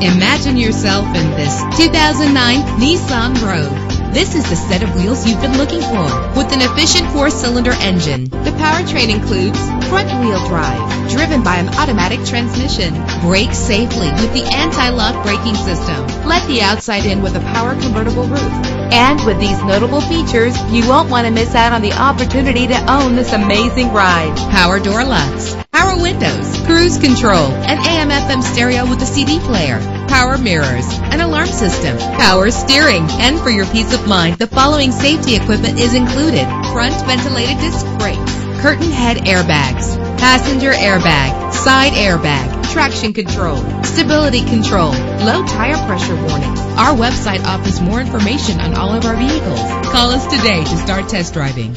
Imagine yourself in this 2009 Nissan Rogue. This is the set of wheels you've been looking for. With an efficient 4-cylinder engine, the powertrain includes front-wheel drive, driven by an automatic transmission. Brake safely with the anti-lock braking system. Let the outside in with a power convertible roof. And with these notable features, you won't want to miss out on the opportunity to own this amazing ride. Power door locks, power windows, cruise control, an AM/FM stereo with a CD player, power mirrors, an alarm system, power steering, and for your peace of mind, the following safety equipment is included: front ventilated disc brakes, curtain head airbags, passenger airbag, side airbag, traction control, stability control, low tire pressure warning. Our website offers more information on all of our vehicles. Call us today to start test driving.